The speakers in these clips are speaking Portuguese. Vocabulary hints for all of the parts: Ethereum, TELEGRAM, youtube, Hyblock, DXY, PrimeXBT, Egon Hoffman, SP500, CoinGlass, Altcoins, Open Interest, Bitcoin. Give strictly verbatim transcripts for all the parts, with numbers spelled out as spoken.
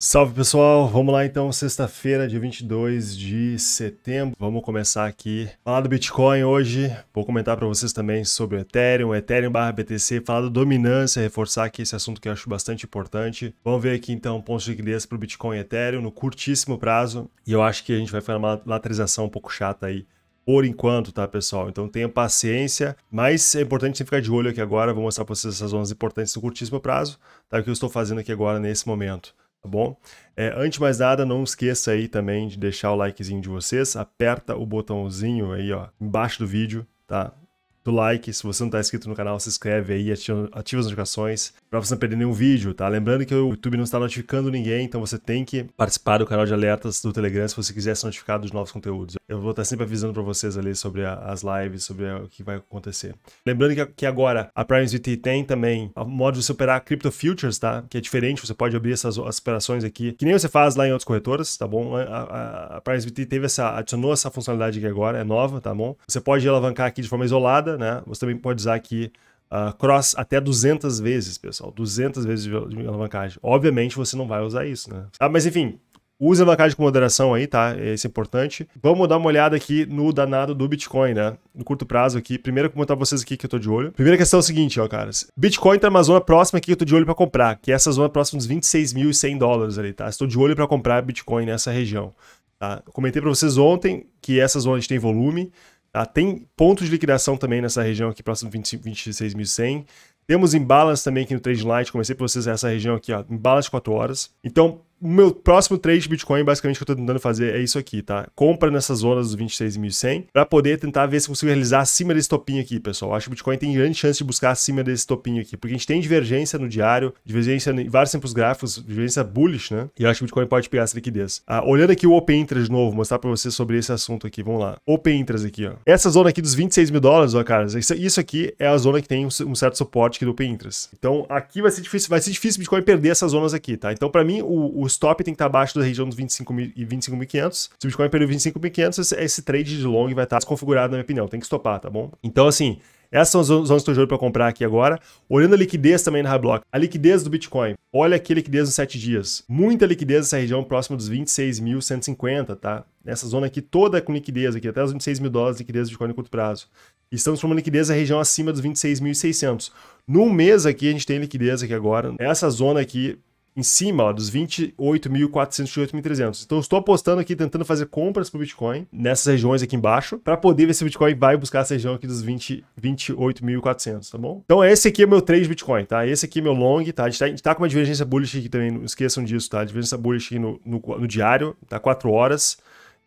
Salve pessoal, vamos lá então, sexta-feira, dia vinte e dois de setembro. Vamos começar aqui, falar do Bitcoin hoje, vou comentar para vocês também sobre o Ethereum, Ethereum barra B T C, falar da dominância, reforçar aqui esse assunto que eu acho bastante importante. Vamos ver aqui então pontos de liquidez para o Bitcoin e Ethereum no curtíssimo prazo, e eu acho que a gente vai fazer uma lateralização um pouco chata aí. Por enquanto, tá, pessoal? Então tenha paciência, mas é importante você ficar de olho aqui agora. Vou mostrar para vocês essas zonas importantes no curtíssimo prazo, tá? O que eu estou fazendo aqui agora nesse momento, tá bom? É, antes de mais nada, não esqueça aí também de deixar o likezinho de vocês. Aperta o botãozinho aí, ó, embaixo do vídeo, tá? Do like. Se você não está inscrito no canal, se inscreve aí, ativa, ativa as notificações para você não perder nenhum vídeo, tá? Lembrando que o YouTube não está notificando ninguém, então você tem que participar do canal de alertas do Telegram se você quiser ser notificado de novos conteúdos. Eu vou estar sempre avisando para vocês ali sobre a, as lives, sobre a, o que vai acontecer. Lembrando que, que agora a PrimeXBT tem também o modo de você operar Crypto Futures, tá? Que é diferente, você pode abrir essas as operações aqui, que nem você faz lá em outras corretoras, tá bom? A, a, a PrimeXBT teve essa, adicionou essa funcionalidade aqui agora, é nova, tá bom? Você pode alavancar aqui de forma isolada, né? Você também pode usar aqui uh, cross até duzentas vezes, pessoal, duzentas vezes de alavancagem. Obviamente você não vai usar isso, né? Ah, mas enfim, use a alavancagem com moderação aí, tá? Isso é importante. Vamos dar uma olhada aqui no danado do Bitcoin, né? No curto prazo aqui. Primeiro, comentar pra vocês aqui que eu tô de olho. Primeira questão é o seguinte, ó, caras. Bitcoin tá numa zona próxima aqui que eu tô de olho pra comprar, que é essa zona próxima dos vinte e seis mil e cem dólares ali, tá? Estou de olho pra comprar Bitcoin nessa região, tá? Eu comentei pra vocês ontem que essa zona a gente tem volume. Tá, tem pontos de liquidação também nessa região aqui, próximo de vinte e seis mil e cem. Temos imbalance também aqui no Trade Light, comecei para vocês essa região aqui, ó, imbalance de quatro horas. Então, o meu próximo trade de Bitcoin, basicamente, que eu estou tentando fazer é isso aqui, tá? Compra nessas zonas dos vinte e seis mil e cem para poder tentar ver se consigo realizar acima desse topinho aqui, pessoal. Eu acho que o Bitcoin tem grande chance de buscar acima desse topinho aqui, porque a gente tem divergência no diário, divergência em vários tempos gráficos, divergência bullish, né? E eu acho que o Bitcoin pode pegar essa liquidez. Ah, olhando aqui o Open Interest de novo, vou mostrar para vocês sobre esse assunto aqui, vamos lá. Open Interest aqui, ó. Essa zona aqui dos vinte e seis mil dólares, ó, cara, isso aqui é a zona que tem um certo suporte aqui do Open Interest. Então, aqui vai ser difícil, vai ser difícil o Bitcoin perder essas zonas aqui, tá? Então, para mim, o, o stop tem que estar abaixo da região dos vinte e cinco mil e quinhentos. Se o Bitcoin perder vinte e cinco mil e quinhentos, esse, esse trade de long vai estar desconfigurado, na minha opinião. Tem que stopar, tá bom? Então, assim, essas são as zonas que estou de olho para comprar aqui agora. Olhando a liquidez também no Hyblock, a liquidez do Bitcoin. Olha aqui a liquidez nos sete dias. Muita liquidez nessa região próxima dos vinte e seis mil e cento e cinquenta, tá? Nessa zona aqui toda com liquidez aqui, até os vinte e seis mil dólares de liquidez do Bitcoin no curto prazo. E estamos com uma liquidez na região acima dos vinte e seis mil e seiscentos. Num mês aqui, a gente tem liquidez aqui agora. Essa zona aqui em cima, ó, dos vinte e oito mil quatrocentos e oito mil e trezentos. Então, eu estou apostando aqui, tentando fazer compras para o Bitcoin nessas regiões aqui embaixo, para poder ver se o Bitcoin vai buscar essa região aqui dos vinte e oito mil e quatrocentos, tá bom? Então, esse aqui é o meu trade Bitcoin, tá? Esse aqui é meu long, tá? A gente está tá com uma divergência bullish aqui também, não esqueçam disso, tá? Divergência bullish aqui no, no, no diário, tá? quatro horas.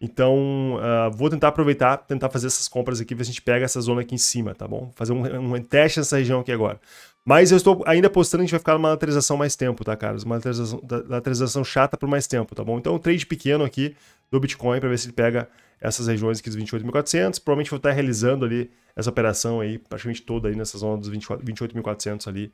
Então, uh, vou tentar aproveitar, tentar fazer essas compras aqui, ver se a gente pega essa zona aqui em cima, tá bom? Fazer um, um teste nessa região aqui agora. Mas eu estou ainda apostando que a gente vai ficar numa lateralização mais tempo, tá, caras? Uma lateralização, lateralização chata por mais tempo, tá bom? Então, um trade pequeno aqui do Bitcoin para ver se ele pega essas regiões aqui dos vinte e oito mil e quatrocentos. Provavelmente vou estar realizando ali essa operação aí, praticamente toda aí nessa zona dos vinte e oito mil e quatrocentos ali,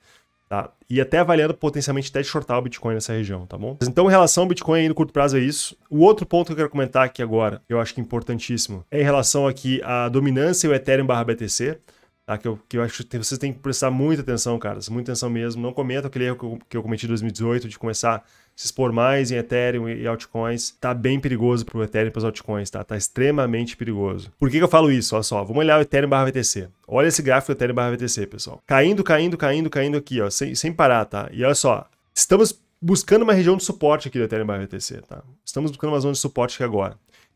tá? E até avaliando potencialmente até de shortar o Bitcoin nessa região, tá bom? Então, em relação ao Bitcoin aí no curto prazo é isso. O outro ponto que eu quero comentar aqui agora, que eu acho que é importantíssimo, é em relação aqui à dominância e o Ethereum barra B T C, tá? Que eu, que eu acho que vocês têm que prestar muita atenção, caras, muita atenção mesmo. Não comenta aquele erro que eu, que eu cometi em dois mil e dezoito de começar a se expor mais em Ethereum e altcoins. Tá bem perigoso pro Ethereum e pros altcoins, tá? Tá extremamente perigoso. Por que que eu falo isso? Olha só, vamos olhar o Ethereum barra B T C. Olha esse gráfico do Ethereum barra B T C, pessoal. Caindo, caindo, caindo, caindo aqui, ó. Sem, sem parar, tá? E olha só, estamos buscando uma região de suporte aqui do Ethereum barra B T C, tá? Estamos buscando uma zona de suporte aqui agora.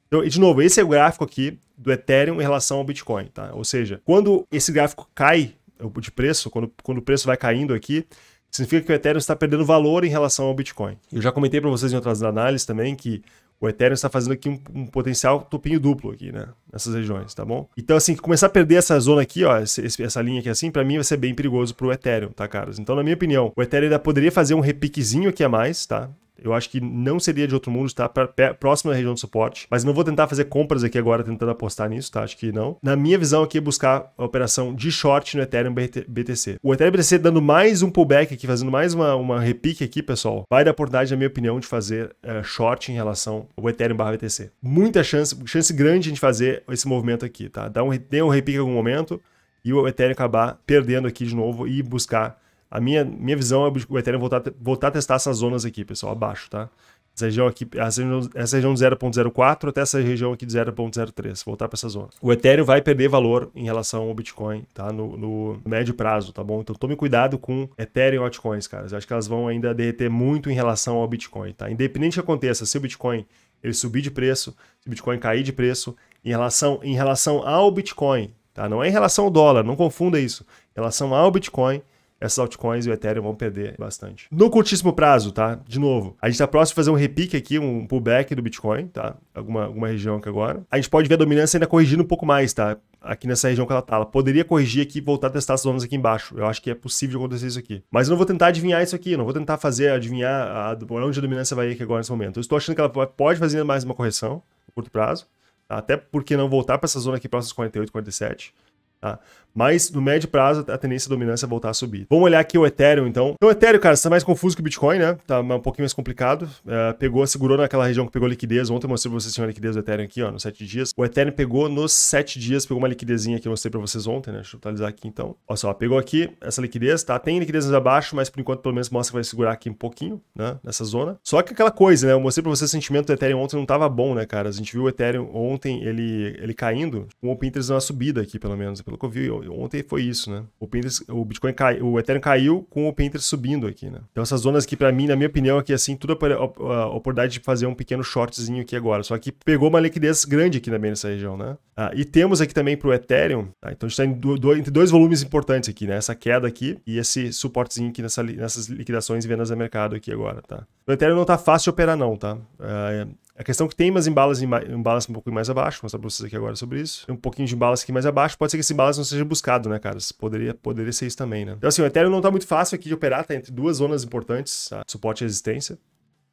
Então, e de novo, esse é o gráfico aqui do Ethereum em relação ao Bitcoin, tá? Ou seja, quando esse gráfico cai de preço, quando, quando o preço vai caindo aqui, significa que o Ethereum está perdendo valor em relação ao Bitcoin. Eu já comentei para vocês em outras análises também que o Ethereum está fazendo aqui um, um potencial topinho duplo aqui, né? Nessas regiões, tá bom? Então, assim, começar a perder essa zona aqui, ó, esse, essa linha aqui assim, pra mim vai ser bem perigoso pro Ethereum, tá, caras? Então, na minha opinião, o Ethereum ainda poderia fazer um repiquezinho aqui a mais, tá? Eu acho que não seria de outro mundo estar tá? próximo da região de suporte, mas não vou tentar fazer compras aqui agora tentando apostar nisso, tá? Acho que não. Na minha visão aqui é buscar a operação de short no Ethereum B T C. O Ethereum B T C dando mais um pullback aqui, fazendo mais uma, uma repique aqui, pessoal, vai dar oportunidade, na minha opinião, de fazer uh, short em relação ao Ethereum barra B T C. Muita chance, chance grande de a gente fazer esse movimento aqui, tá? Dá um, dê um repique em algum momento e o Ethereum acabar perdendo aqui de novo e buscar A minha, minha visão é o Ethereum voltar, voltar a testar essas zonas aqui, pessoal, abaixo, tá? Essa região aqui, essa região, essa região de zero ponto zero quatro até essa região aqui de zero ponto zero três, voltar para essa zona. O Ethereum vai perder valor em relação ao Bitcoin, tá? No, no médio prazo, tá bom? Então tome cuidado com Ethereum e altcoins, cara. Eu acho que elas vão ainda derreter muito em relação ao Bitcoin, tá? Independente do que aconteça, se o Bitcoin ele subir de preço, se o Bitcoin cair de preço, em relação, em relação ao Bitcoin, tá? Não é em relação ao dólar, não confunda isso. Em relação ao Bitcoin, essas altcoins e o Ethereum vão perder bastante. No curtíssimo prazo, tá? De novo, a gente tá próximo de fazer um repique aqui, um pullback do Bitcoin, tá? Alguma, alguma região aqui agora. A gente pode ver a dominância ainda corrigindo um pouco mais, tá? Aqui nessa região que ela tá. Ela poderia corrigir aqui e voltar a testar as zonas aqui embaixo. Eu acho que é possível acontecer isso aqui. Mas eu não vou tentar adivinhar isso aqui. Eu não vou tentar fazer, adivinhar a, onde a dominância vai ir aqui agora nesse momento. Eu estou achando que ela pode fazer mais uma correção no curto prazo. Tá? Até porque não voltar para essa zona aqui próxima dos quarenta e oito, quarenta e sete. Tá? Mas no médio prazo a tendência da dominância é voltar a subir. Vamos olhar aqui o Ethereum então. Então o Ethereum, cara, está mais confuso que o Bitcoin, né? Tá um pouquinho mais complicado. É, pegou, segurou naquela região que pegou liquidez. Ontem eu mostrei pra vocês a liquidez do Ethereum aqui, ó, nos sete dias. O Ethereum pegou nos sete dias, pegou uma liquidezinha que eu mostrei pra vocês ontem, né? Deixa eu atualizar aqui então. Olha só, pegou aqui essa liquidez, tá? Tem liquidez mais abaixo, mas por enquanto pelo menos mostra que vai segurar aqui um pouquinho, né? Nessa zona. Só que aquela coisa, né? Eu mostrei pra vocês o sentimento do Ethereum ontem não tava bom, né, cara? A gente viu o Ethereum ontem ele, ele caindo, com o Pinterest dando uma subida aqui, pelo menos, pelo que eu vi. Ontem foi isso, né? O, Pinterest, o Bitcoin caiu, o Ethereum caiu com o Pinterest subindo aqui, né? Então essas zonas aqui, pra mim, na minha opinião, aqui assim, tudo a oportunidade de fazer um pequeno shortzinho aqui agora. Só que pegou uma liquidez grande aqui também nessa região, né? Ah, e temos aqui também pro Ethereum, tá? Então a gente tá em do, do, entre dois volumes importantes aqui, né? Essa queda aqui e esse suportezinho aqui nessa, nessas liquidações e vendas a mercado aqui agora, tá? O Ethereum não tá fácil de operar não, tá? Ah, é... A questão que tem umas embalas, embalas um pouquinho mais abaixo, vou mostrar pra vocês aqui agora sobre isso. Tem um pouquinho de embalas aqui mais abaixo, pode ser que esse embalas não seja buscado, né, cara? Poderia, poderia ser isso também, né? Então assim, o Ethereum não tá muito fácil aqui de operar, tá entre duas zonas importantes, tá? Suporte e resistência,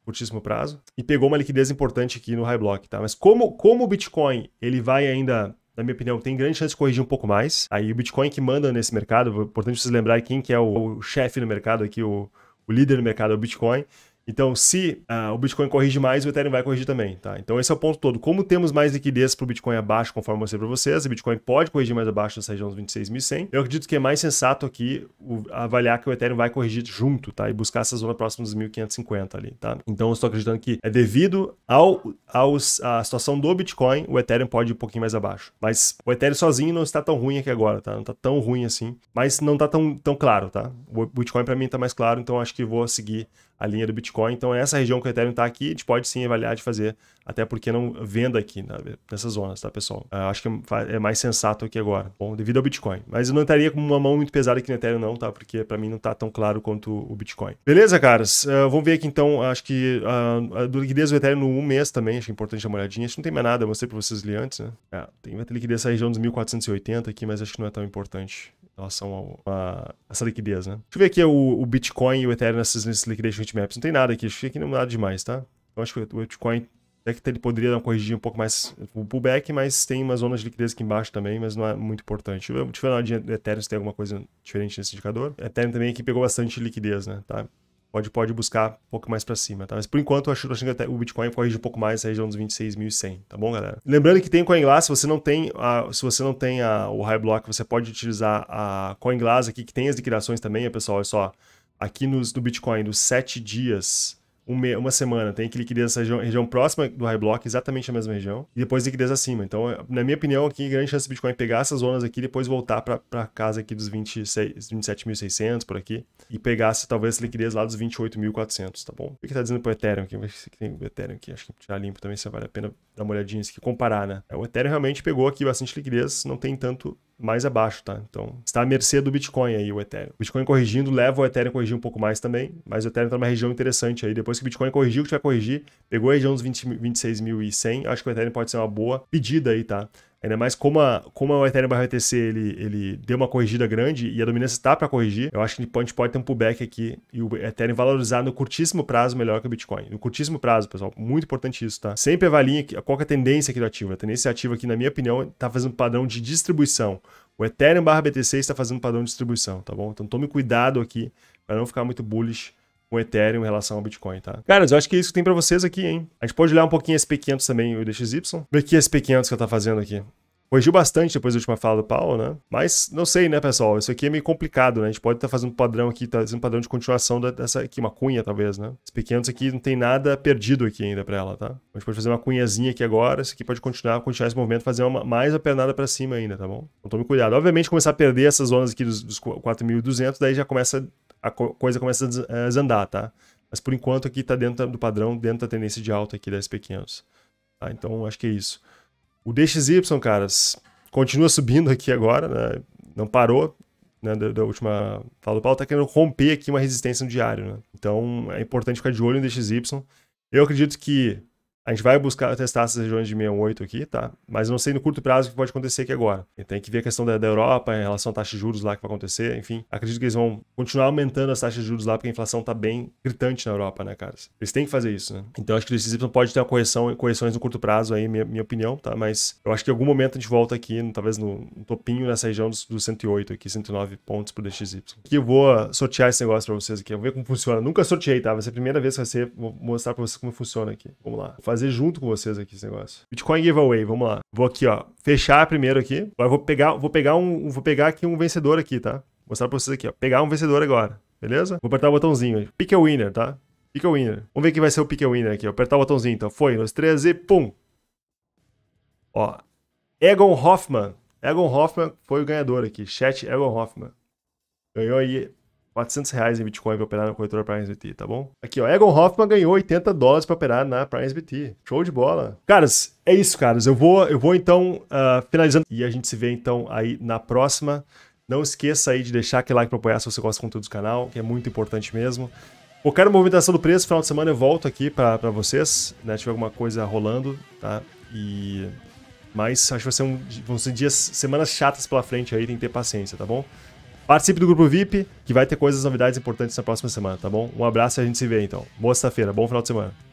curtíssimo prazo. E pegou uma liquidez importante aqui no Hyblock, tá? Mas como, como o Bitcoin, ele vai ainda... Na minha opinião, tem grande chance de corrigir um pouco mais. Aí o Bitcoin que manda nesse mercado, é importante vocês lembrarem quem que é o, o chefe no mercado aqui, o, o líder no mercado é o Bitcoin. Então, se uh, o Bitcoin corrige mais, o Ethereum vai corrigir também, tá? Então, esse é o ponto todo. Como temos mais liquidez para o Bitcoin abaixo, conforme eu mostrei para vocês, o Bitcoin pode corrigir mais abaixo nessa região dos vinte e seis mil e cem. Eu acredito que é mais sensato aqui o, avaliar que o Ethereum vai corrigir junto, tá? E buscar essa zona próxima dos mil quinhentos e cinquenta ali, tá? Então, eu estou acreditando que é devido ao, aos, à situação do Bitcoin, o Ethereum pode ir um pouquinho mais abaixo. Mas o Ethereum sozinho não está tão ruim aqui agora, tá? Não está tão ruim assim, mas não está tão, tão claro, tá? O Bitcoin para mim está mais claro, então acho que vou seguir a linha do Bitcoin. Então, essa região que o Ethereum está aqui, a gente pode sim avaliar de fazer, até porque não venda aqui né, nessas zonas, tá, pessoal? Uh, acho que é mais sensato aqui agora, bom, devido ao Bitcoin. Mas eu não estaria com uma mão muito pesada aqui no Ethereum não, tá? Porque para mim não tá tão claro quanto o Bitcoin. Beleza, caras? Uh, vamos ver aqui então, acho que uh, a liquidez do Ethereum no um mês também, acho que é importante dar uma olhadinha. Acho que não tem mais nada, eu mostrei para vocês ali antes, né? É, tem, vai ter liquidez nessa região dos mil quatrocentos e oitenta aqui, mas acho que não é tão importante. Em relação ao, a essa liquidez, né? Deixa eu ver aqui o, o Bitcoin e o Ethereum nesses, nesses liquidation heatmaps. Não tem nada aqui, acho que aqui não é nada demais, tá? Eu acho que o Bitcoin até que ele poderia dar uma corrigida um pouco mais o pullback, mas tem uma zona de liquidez aqui embaixo também, mas não é muito importante. Deixa eu ver na linha do Ethereum se tem alguma coisa diferente nesse indicador. Ethereum também aqui pegou bastante liquidez, né? Tá? Pode, pode buscar um pouco mais para cima, tá? Mas por enquanto eu acho, eu acho que até o Bitcoin corrige um pouco mais na região dos vinte e seis mil e cem, tá bom, galera? Lembrando que tem CoinGlass, se você não tem, a, se você não tem a, o Hyblock, você pode utilizar a CoinGlass aqui, que tem as liquidações também, pessoal, olha só. Aqui nos, no Bitcoin, nos sete dias, uma, uma semana, tem que liquidez nessa região, região próxima do Hyblock, exatamente a mesma região, e depois liquidez acima. Então, na minha opinião, aqui, grande chance do Bitcoin pegar essas zonas aqui e depois voltar para casa aqui dos vinte e sete mil e seiscentos, por aqui. E pegasse talvez essa liquidez lá dos vinte e oito mil e quatrocentos, tá bom? O que tá dizendo pro Ethereum aqui? O que tem o Ethereum aqui? Acho que tirar limpo também, se vale a pena dar uma olhadinha aqui, comparar, né? O Ethereum realmente pegou aqui bastante liquidez, não tem tanto mais abaixo, tá? Então, está à mercê do Bitcoin aí, o Ethereum. O Bitcoin corrigindo, leva o Ethereum a corrigir um pouco mais também, mas o Ethereum tá numa região interessante aí. Depois que o Bitcoin corrigiu, que vai corrigir, pegou a região dos vinte e seis mil e cem, acho que o Ethereum pode ser uma boa pedida aí, tá? Ainda mais como, a, como o Ethereum barra B T C ele, ele deu uma corrigida grande e a dominância está para corrigir, eu acho que a gente pode ter um pullback aqui e o Ethereum valorizar no curtíssimo prazo melhor que o Bitcoin. No curtíssimo prazo, pessoal, muito importante isso, tá? Sempre avaliem qual que é a tendência aqui do ativo. A tendência ativa aqui, na minha opinião, está fazendo um padrão de distribuição. O Ethereum barra B T C está fazendo um padrão de distribuição, tá bom? Então tome cuidado aqui para não ficar muito bullish o Ethereum em relação ao Bitcoin, tá? Cara, eu acho que é isso que tem pra vocês aqui, hein? A gente pode olhar um pouquinho S P quinhentos também, o D X Y. Ver aqui S P quinhentos que ela tá fazendo aqui. Corrigiu bastante depois da última fala do Paulo, né? Mas não sei, né, pessoal? Isso aqui é meio complicado, né? A gente pode estar tá fazendo um padrão aqui, tá fazendo um padrão de continuação da, dessa aqui, uma cunha, talvez, né? Esse pequenos aqui não tem nada perdido aqui ainda para ela, tá? A gente pode fazer uma cunhazinha aqui agora, isso aqui pode continuar, continuar esse movimento, fazer uma, mais a pernada para cima ainda, tá bom? Então tome cuidado. Obviamente, começar a perder essas zonas aqui dos, dos quatro mil e duzentos, daí já começa, a co coisa começa a desandar, tá? Mas por enquanto aqui tá dentro do padrão, dentro da tendência de alta aqui da S P quinhentos, tá? Então acho que é isso. O D X Y, caras, continua subindo aqui agora, né? Não parou, né? Da, da última fala do Paulo, tá querendo romper aqui uma resistência no diário, né? Então é importante ficar de olho no D X Y. Eu acredito que a gente vai buscar testar essas regiões de seis um oito aqui, tá? Mas eu não sei no curto prazo o que pode acontecer aqui agora. Tem que ver a questão da, da Europa em relação à taxa de juros lá que vai acontecer, enfim. Acredito que eles vão continuar aumentando as taxas de juros lá, porque a inflação tá bem gritante na Europa, né, caras? Eles têm que fazer isso, né? Então acho que o D X Y pode ter uma correção, correções no curto prazo aí, minha, minha opinião, tá? Mas eu acho que em algum momento a gente volta aqui, talvez no, no topinho nessa região dos, dos cento e oito aqui, cento e nove pontos pro D X Y. Aqui eu vou sortear esse negócio pra vocês aqui, eu vou ver como funciona. Nunca sorteei, tá? Vai ser a primeira vez que vai ser, vou mostrar pra vocês como funciona aqui. Vamos lá. Fazer junto com vocês aqui esse negócio. Bitcoin giveaway, vamos lá. Vou aqui, ó, fechar primeiro aqui. Agora vou pegar, vou pegar um, vou pegar aqui um vencedor aqui, tá? Vou mostrar pra vocês aqui, ó. Pegar um vencedor agora, beleza? Vou apertar o botãozinho. Pick a winner, tá? Pick a winner. Vamos ver quem vai ser o pick a winner aqui, ó. Apertar o botãozinho, então. Foi, um, dois, três e pum! Ó, Egon Hoffman. Egon Hoffman foi o ganhador aqui. Chat Egon Hoffman. Ganhou aí quatrocentos reais em Bitcoin para operar na corretora PrimeXBT, tá bom? Aqui, ó, Egon Hoffman ganhou oitenta dólares para operar na PrimeXBT. Show de bola. Caras, é isso, caras. Eu vou, eu vou então, uh, finalizando. E a gente se vê, então, aí na próxima. Não esqueça aí de deixar aquele like para apoiar se você gosta do conteúdo do canal, que é muito importante mesmo. Qualquer movimentação do preço, final de semana eu volto aqui para vocês, né? Se tiver alguma coisa rolando, tá? E... Mas acho que vai ser um, vão ser dias, semanas chatas pela frente aí, tem que ter paciência, tá bom? Participe do grupo V I P, que vai ter coisas, novidades importantes na próxima semana, tá bom? Um abraço e a gente se vê, então. Boa sexta-feira, bom final de semana.